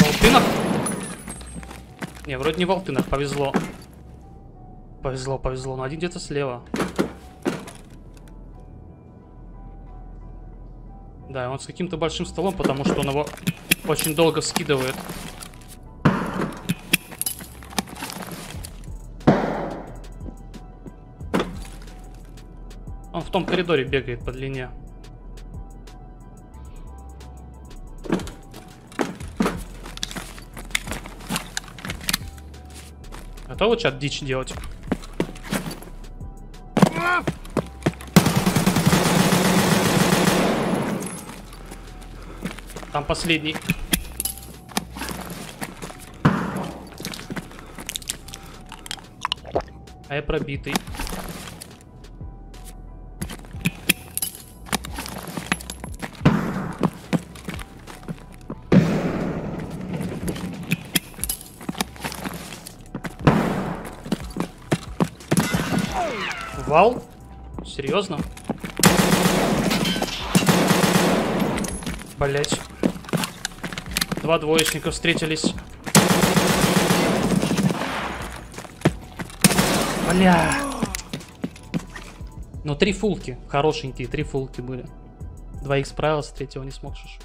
Волтынов? Не, вроде не Волтынов, повезло. Повезло, повезло, но один где-то слева. Да, он с каким-то большим столом, потому что он его очень долго скидывает. Он в том коридоре бегает по длине. Готовы чат дичь делать? Там последний. А я пробитый. Вал? Серьезно? Блять. Два двоечника встретились. Бля. Но три фулки. Хорошенькие три фулки были. Двоих справился, третьего не смог шушить.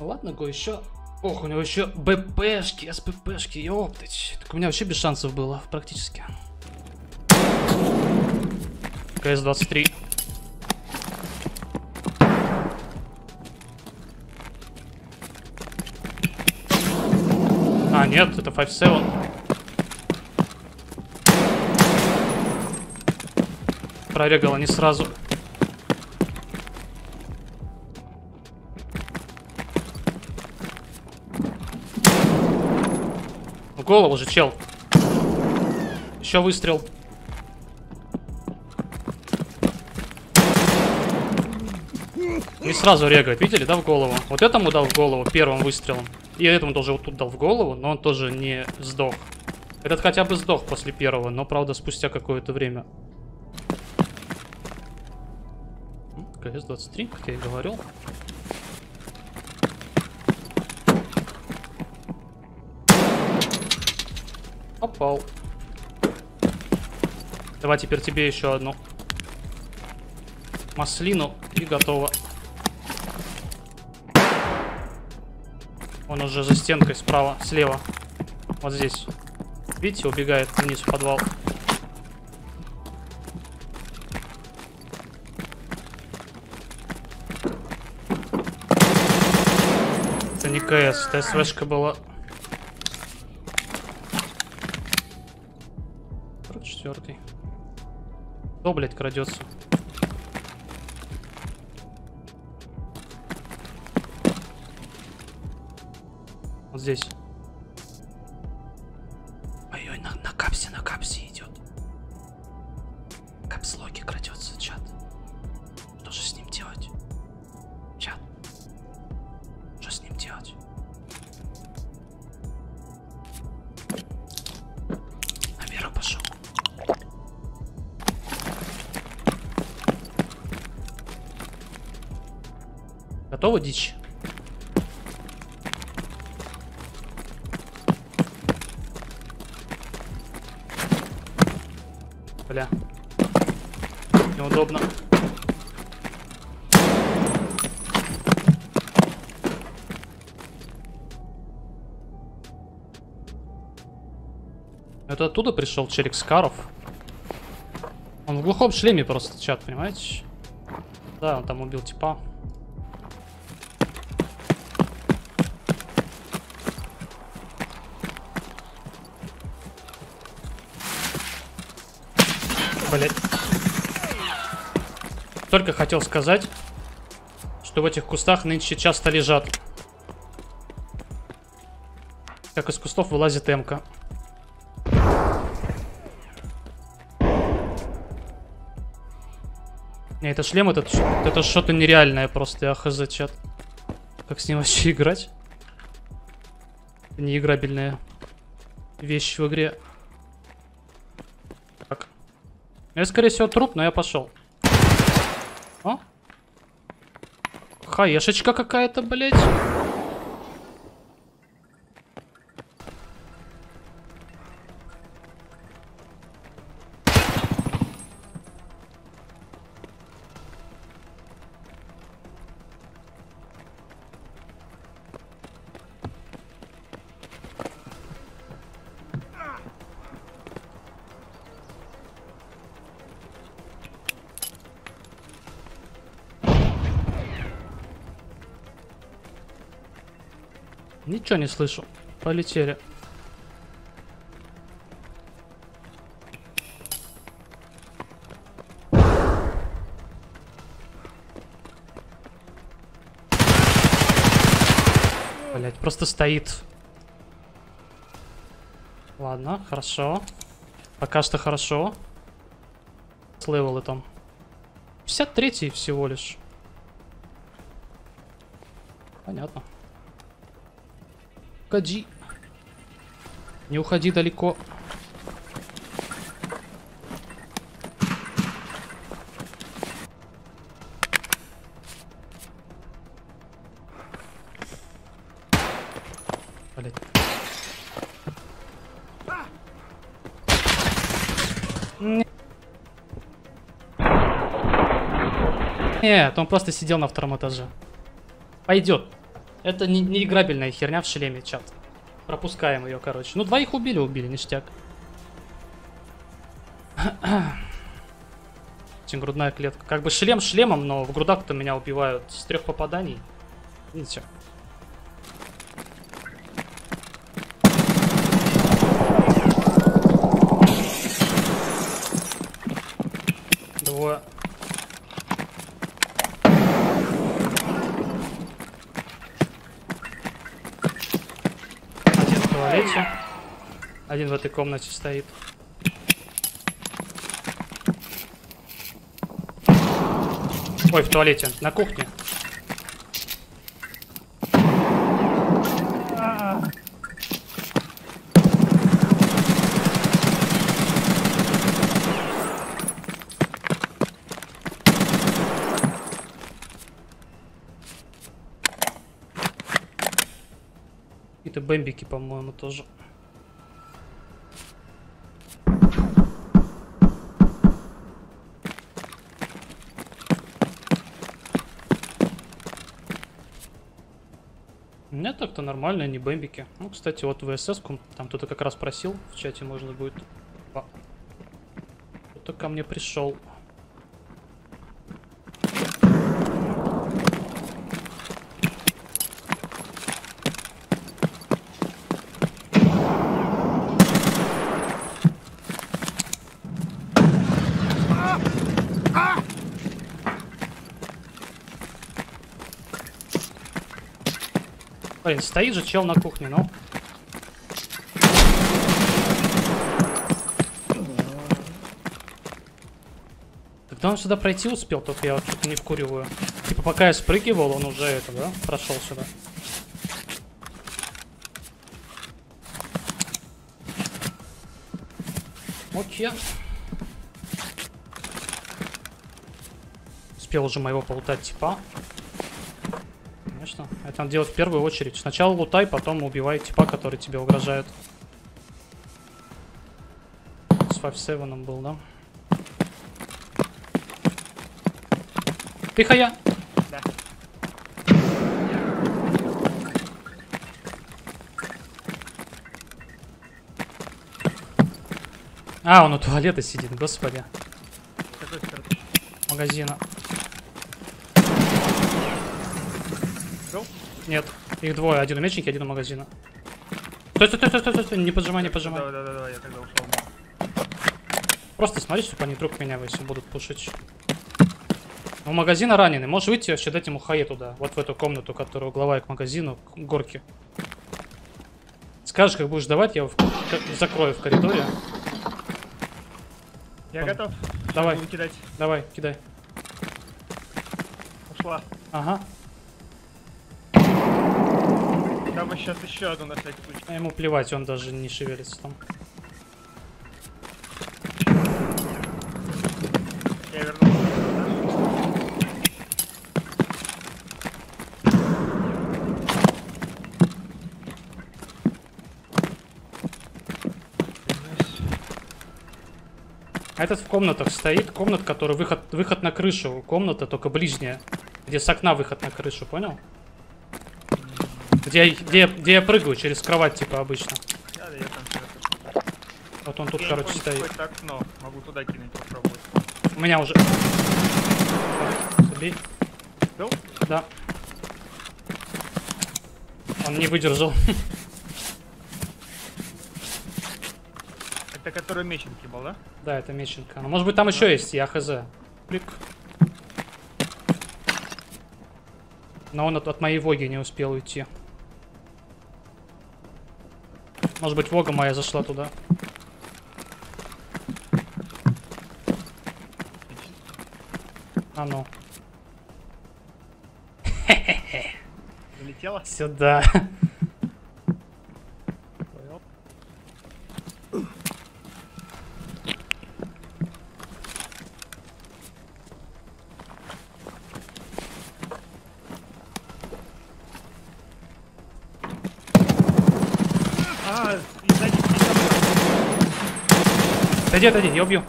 Ладно, го еще. Ох, у него еще БПшки, СППшки, ёптать. Так у меня вообще без шансов было, практически. КС-23. А, нет, это 5-7. Прорегало не сразу. В голову же, чел. Еще выстрел. Не сразу регает, видели, да, в голову? Вот этому дал в голову первым выстрелом. И этому тоже вот тут дал в голову, но он тоже не сдох. Этот хотя бы сдох после первого, но, правда, спустя какое-то время. КС-23, как я и говорил. Попал. Давай теперь тебе еще одну маслину и готово. Он уже за стенкой справа, слева. Вот здесь. Видите, убегает вниз в подвал. Это не КС, это СВшка была. 44-й. Кто, блядь, крадется? Вот здесь. Ой-ой, на капсе идет. Капслоки крадется, чат. Что же с ним делать? Чат. Что с ним делать? Наверх пошел. Готова дичь? Бля. Неудобно. Это оттуда пришел челик Скаров. Он в глухом шлеме просто, чат, понимаете? Да, он там убил типа. Блять. Только хотел сказать, что в этих кустах нынче часто лежат. Как из кустов вылазит эмка. Не, это шлем, это что-то нереальное просто, я хз, чат. Как с ним вообще играть? Это неиграбельная вещь в игре. Я, скорее всего, труп, но я пошел. О? хаешечка какая-то, блядь. Ничего не слышу. Полетели. Блять, просто стоит. Ладно, хорошо. Пока что хорошо. С левелы там. 53-й всего лишь. Понятно. Уходи. Не уходи далеко. Блять. Нет, он просто сидел на втором этаже. Пойдет. Это не играбельная херня в шлеме, чат. Пропускаем ее, короче. Ну, двоих убили, ништяк. Очень грудная клетка. Как бы шлем шлемом, но в грудах-то меня убивают с 3 попаданий. Видите? Двое. Один в этой комнате стоит. Ой, в туалете, на кухне. Какие-то бомбики, по-моему, тоже. Нет, так-то нормально, не бэмбики. Ну, кстати, вот ВСС-ку, там кто-то как раз просил, в чате можно будет... Кто-то ко мне пришел. Блин, стоит же чел на кухне, ну. Когда он сюда пройти успел, только я вот что-то не вкуриваю. Типа пока я спрыгивал, он уже это, да, прошел сюда. Окей. Успел уже моего полутать типа. Это надо делать в первую очередь. Сначала лутай, потом убивай типа, который тебе угрожает. С 5-7 был, да? Тихо я! Да. А, он у туалета сидит, господи. Магазина. Нет, их двое, один у мечники, один у магазина. Стой, не поджимай, не поджимай. Да, я тогда ушел. Просто смотри, чтобы они вдруг меня если будут пушить. У магазина раненый, можешь выйти вообще дать ему хае туда, вот в эту комнату, которая угловая к магазину, к горке. Скажешь, как будешь давать, я его закрою в коридоре. Я готов. Давай, кидать. Давай, кидай. Ушла. Ага. Там сейчас еще одну на всякий случай. А ему плевать, он даже не шевелится там. Я вернулся. Этот в комнатах стоит. Комнат, который выход на крышу. Комната только ближняя. Где с окна выход на крышу, понял? Где я прыгаю через кровать, типа, обычно. Вот он тут, короче, стоит. Окно. Могу туда кинуть, попробовать. У меня уже... Забей. Да. Он не выдержал. Это который Меченко был, да? Да, это Меченко. Но, может быть, там еще есть, я хз. Клик. Но он от моей воги не успел уйти. Может быть, вога моя зашла туда. А ну. Залетела? Сюда. Один, я убью.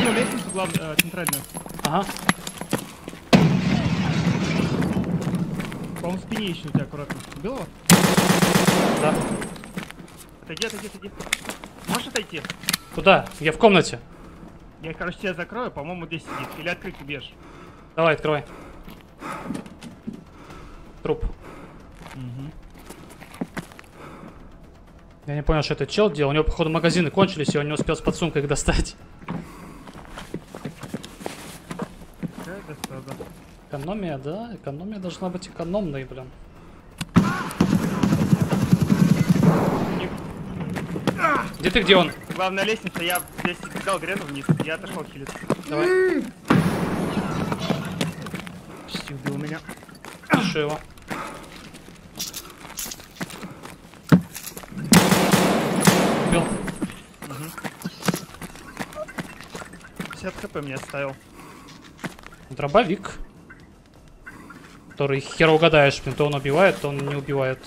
Ну, лестницу главную, центральную. Ага. По-моему, в спине еще у тебя аккуратно. Белого? Да. Отойди. Можешь отойти? Куда? Я в комнате. Я, короче, тебя закрою, по-моему, здесь сидит. Или открыть бежишь. Давай, открывай. Труп. Угу. Я не понял, что этот чел делал. У него, походу, магазины кончились, и он не успел с подсумкой их достать. Экономия, да? Экономия должна быть экономной, блин. Где ты, где он? Главная лестница, я здесь бегал грену вниз. Я отошел хилиться. Давай. Почти убил меня. Пишу его. ХП мне оставил. Дробовик. Который хер угадаешь, блин, то он убивает, то он не убивает.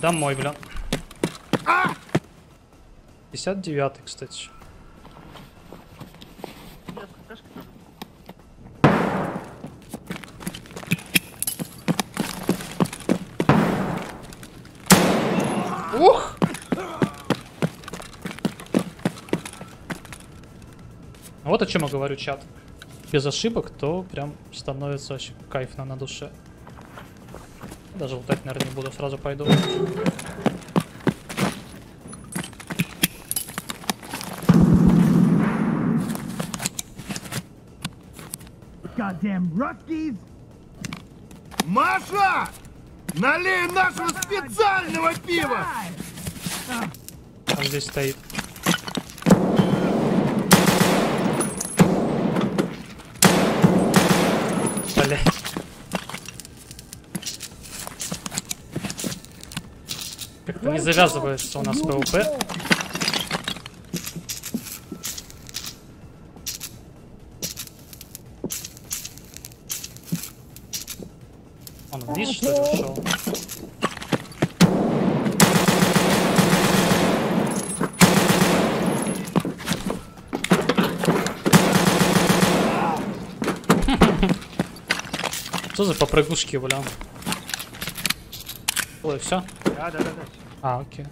Домой, блин. 59-й, кстати. Ух! Вот о чем я говорю, чат. Без ошибок, то прям становится вообще кайфно на душе. Даже лутать, наверное, не буду, сразу пойду. Маша! Налей нашего специального пива! Он здесь стоит. Блять. Как-то не завязывается у нас ПВП. Он вниз, что ли, ушел? Что за попрыгушки, бля? Ой, все? Да. А, окей.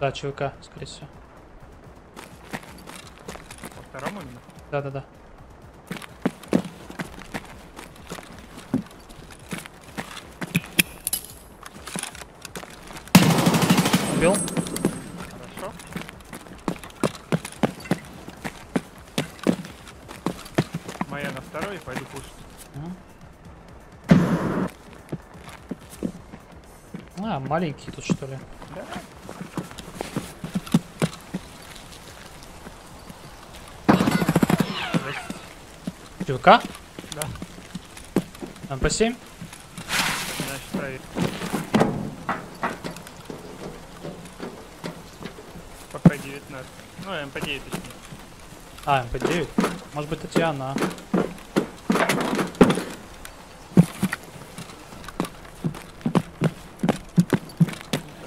Да, ЧВК, скорее всего. По второму именно? Да. Убил? Хорошо. Моя на второй, пойду пушить. А, маленький тут, что ли? Да. ЧВК? Да. МП-7? Значит, проверь. Ну, МП-9 точнее. А, МП-9? Может быть, это она.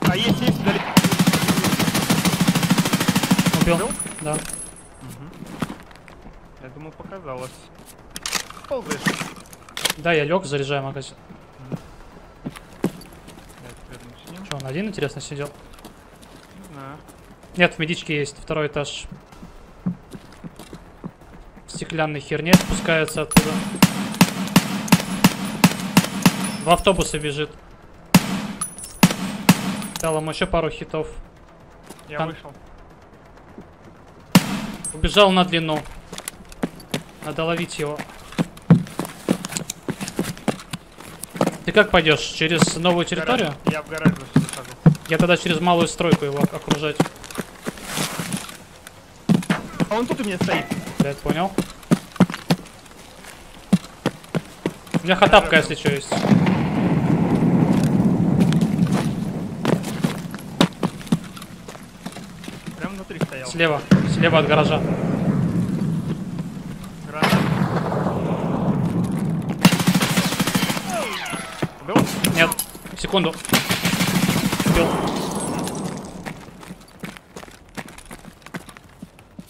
А есть, вдали. Убил? Да. Угу. Я думаю, показалось. Ползаешь. Да, я лег, заряжаю магазин. Че, он один, интересно, сидел? Не знаю. Нет, в медичке есть, второй этаж. В стеклянной херне спускается оттуда. В автобусы бежит. Дал ему еще пару хитов. Я вышел. Убежал на длину. Надо ловить его. Ты как пойдешь? Через новую территорию? Я в гараж захожу. Я тогда через малую стройку его окружать. А он тут у меня стоит. Блядь, понял. У меня хатапка, если что, есть. Прям внутри стоял. Слева. Слева от гаража. Нет, секунду. Убил.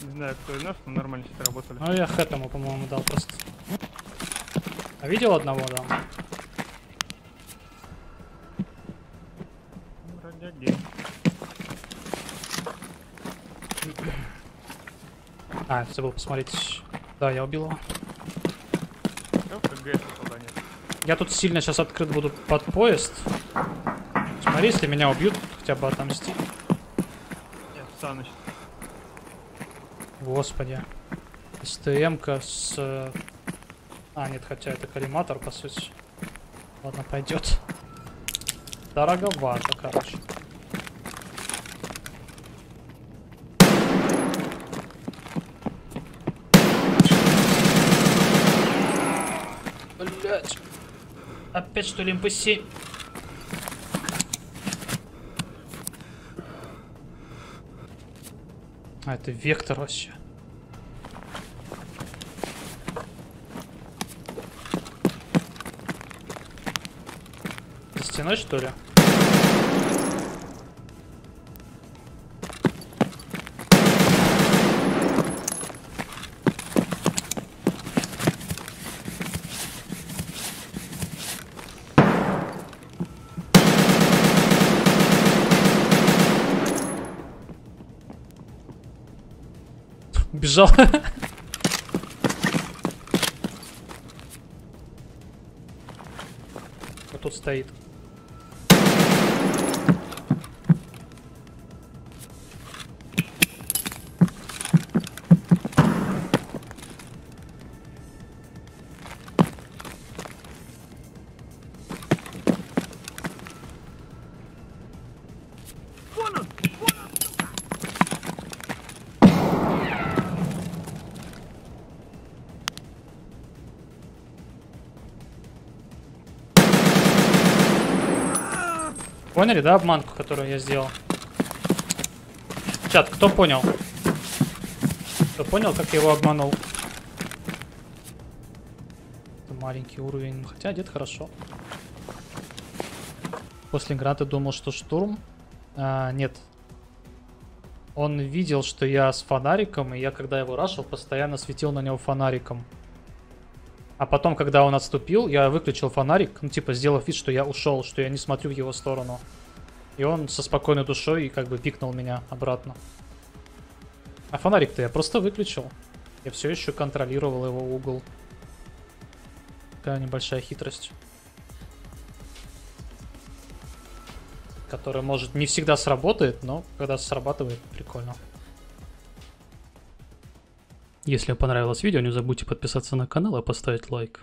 Не знаю, кто из нас, но нормально все работали. Ну я хэт ему, по-моему, дал просто. А видел одного, да? Бродяги. А, забыл посмотреть. Да, я убил его. Я тут сильно сейчас открыт буду под поезд. Смотри, если меня убьют, хотя бы отомстить. Я встану сейчас. Господи. СТМ-ка с... А, нет, хотя это коллиматор, по сути. Ладно, пойдет. Дороговато, короче. Блять. Опять что ли МП-7? А, это вектор вообще. За стеной, что ли? Бежал. Вот тут стоит. Поняли, да, обманку, которую я сделал? Чат, кто понял? Кто понял, как я его обманул? Это маленький уровень, хотя одет хорошо. После гранаты думал, что штурм. А, нет. Он видел, что я с фонариком, и я, когда его рашил, постоянно светил на него фонариком. А потом, когда он отступил, я выключил фонарик, ну, типа, сделав вид, что я ушел, что я не смотрю в его сторону. И он со спокойной душой, как бы, пикнул меня обратно. А фонарик-то я просто выключил. Я все еще контролировал его угол. Такая небольшая хитрость. Которая, может, не всегда сработает, но когда срабатывает, прикольно. Если вам понравилось видео, не забудьте подписаться на канал и поставить лайк.